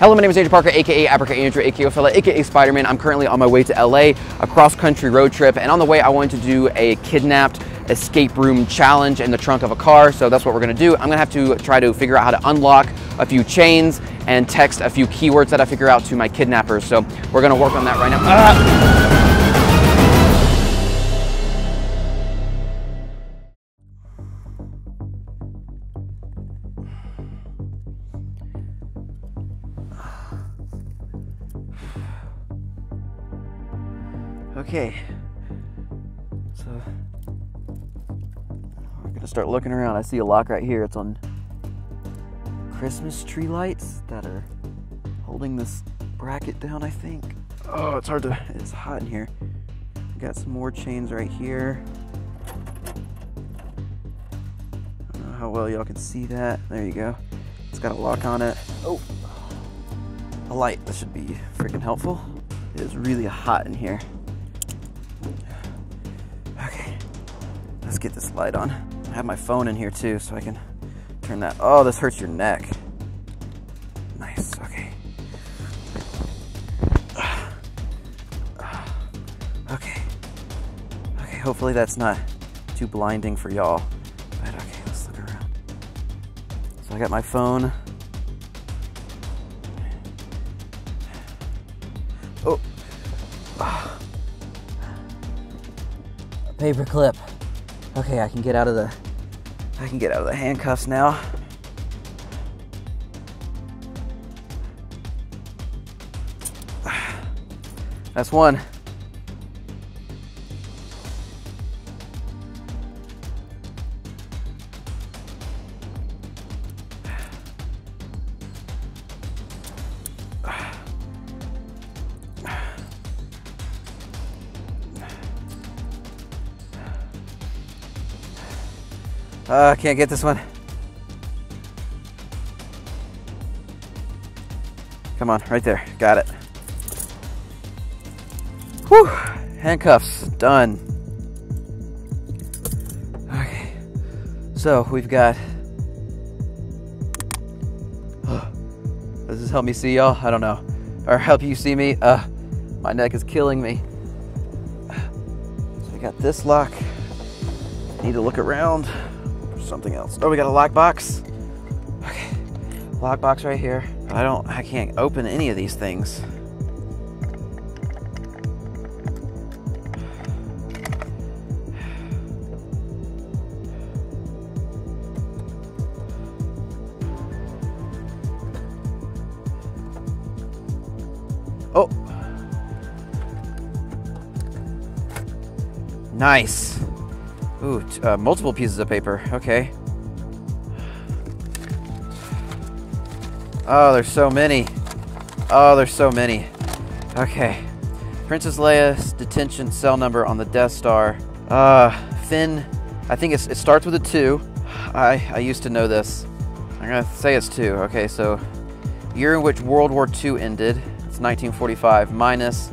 Hello, my name is Andrew Parker, aka Africa Andrew, aka Ophelia, aka Spider-Man. I'm currently on my way to LA, a cross-country road trip, and on the way I wanted to do a kidnapped escape room challenge in the trunk of a car, so that's what we're gonna do. I'm gonna have to try to figure out how to unlock a few chains and text a few keywords that I figure out to my kidnappers, so we're gonna work on that right now. Okay, so we're gonna start looking around. I see a lock right here. It's on Christmas tree lights that are holding this bracket down, I think. Oh, it's hard to, it's hot in here. We got some more chains right here. I don't know how well y'all can see that. There you go. It's got a lock on it. Oh, a light. That should be freaking helpful. It is really hot in here. Let's get this light on. I have my phone in here too, so I can turn that. Oh, this hurts your neck. Nice, okay. Okay. Okay, hopefully that's not too blinding for y'all. But okay, let's look around. So I got my phone. Oh. A paper clip. Okay, I can get out of the handcuffs now. That's one. I can't get this one. Come on, right there. Got it. Whew. Handcuffs. Done. Okay. So we've got... Does this help me see y'all? I don't know. Or help you see me? My neck is killing me. So we got this lock. Need to look around. Something else. Oh, we got a lockbox. Okay, lockbox right here. I can't open any of these things. Oh, nice. Ooh, multiple pieces of paper, okay. Oh, there's so many. Oh, there's so many. Okay. Princess Leia's detention cell number on the Death Star. Finn, I think it starts with a 2. I used to know this. I'm gonna say it's 2. Okay, so year in which World War II ended. It's 1945 minus,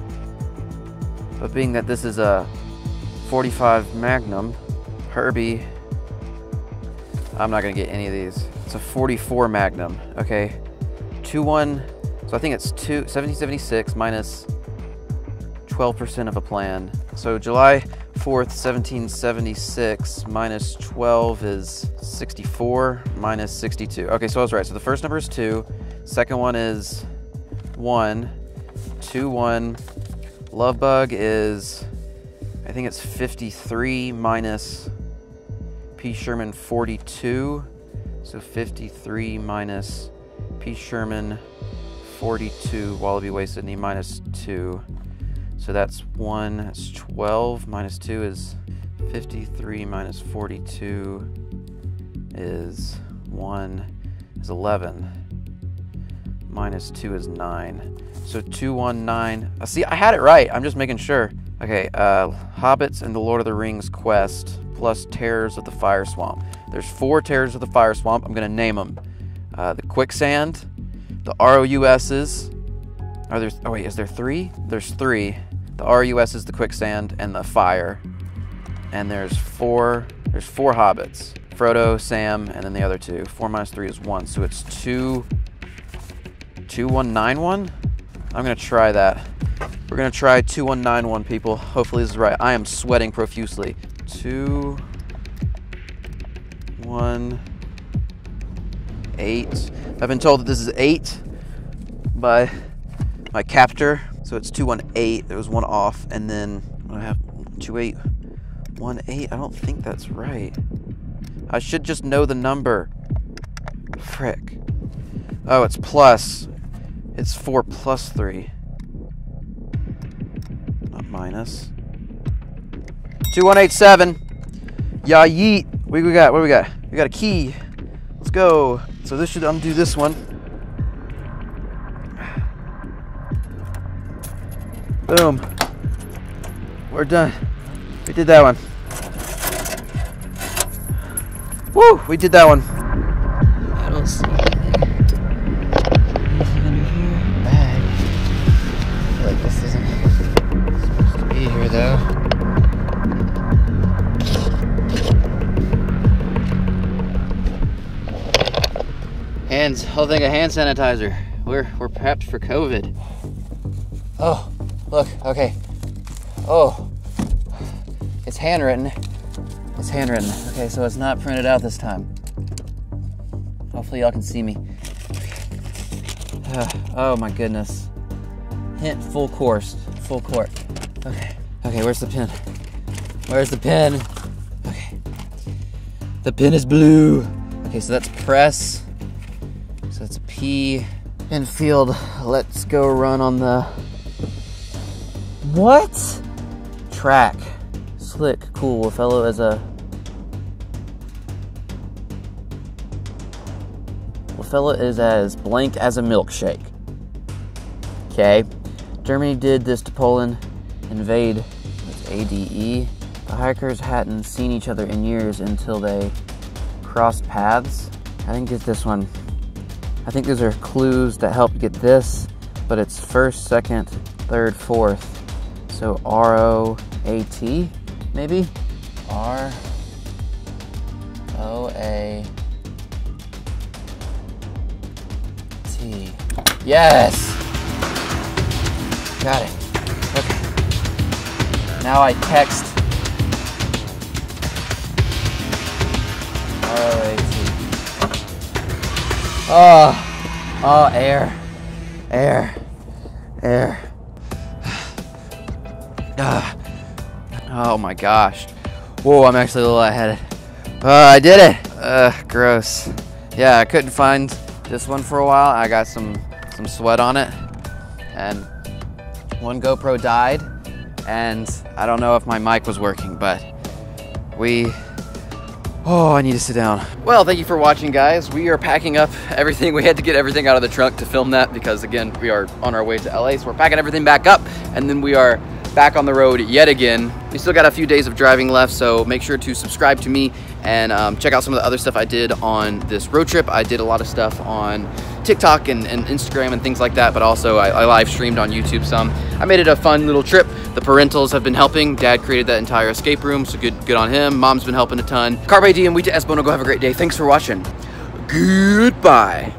but being that this is a 45 Magnum, Herbie, I'm not gonna get any of these. It's a 44 Magnum, okay. 21, so I think it's 1776 minus 12% of a plan. So July 4th, 1776 minus 12 is 64 minus 62. Okay, so I was right. So the first number is 2, second one is 1, 2, 1. Lovebug is, I think it's 53 minus P. Sherman 42. So 53 minus P. Sherman 42, Wallaby Way, Sydney, minus 2. So that's 1, that's 12, minus 2 is 53 minus 42 is 1, is 11. Minus 2 is 9. So 219, see, I had it right, I'm just making sure. Okay, Hobbits and the Lord of the Rings quest plus Terrors of the Fire Swamp. There's 4 Terrors of the Fire Swamp. I'm going to name them. The Quicksand, the ROUSs. Are there, oh wait, is there 3? There's 3. The ROUSs, the Quicksand, and the Fire. And there's 4 Hobbits. Frodo, Sam, and then the other 2. 4 minus 3 is 1. So it's 2, 2191? I'm gonna try that. We're gonna try 2191, people. Hopefully this is right. I am sweating profusely. 218. I've been told that this is 8 by my captor. So it's 218. There was one off, and then I have 2818. I don't think that's right. I should just know the number. Frick. Oh, it's plus. It's 4 plus 3. Not minus. 2187. Ya yeet. What do we got? What do we got? We got a key. Let's go. So this should undo this one. Boom. We're done. We did that one. Woo! We did that one. I don't see anything. Bag. I feel like this isn't supposed to be here though. Hands, whole thing of hand sanitizer. We're prepped for COVID. Oh, look, okay. Oh, it's handwritten. It's handwritten. Okay, so it's not printed out this time. Hopefully y'all can see me. Oh my goodness. Hint, full course, full court. Okay, okay, where's the pen? Where's the pen? Okay. The pen is blue. Okay, so that's press. So that's a P. Infield, let's go run on the... What? Track. Slick, cool, fellow as a... Ophelia is as blank as a milkshake. Okay. Germany did this to Poland. Invade. That's ADE. The hikers hadn't seen each other in years until they crossed paths. I didn't get this one. I think these are clues that help get this, but it's first, second, third, fourth. So R-O-A-T, maybe? R-O-A-T. Yes! Got it. Okay. Now I text R-O-A-T. Oh, air. Oh my gosh. Whoa, I'm actually a little lightheaded. I did it. Gross. Yeah, I couldn't find this one for a while. I got some sweat on it, and one GoPro died, and I don't know if my mic was working, but we... Oh, I need to sit down. Well, thank you for watching, guys. We are packing up everything. We had to get everything out of the trunk to film that because, again, we are on our way to LA, so we're packing everything back up, and then we are back on the road yet again. We still got a few days of driving left, so make sure to subscribe to me and check out some of the other stuff I did on this road trip. I did a lot of stuff on TikTok and Instagram and things like that, but also I live streamed on YouTube some. I made it a fun little trip. The parentals have been helping. Dad created that entire escape room, so good on him. Mom's been helping a ton. Carpe diem, we to es bono, go have a great day. Thanks for watching. Goodbye.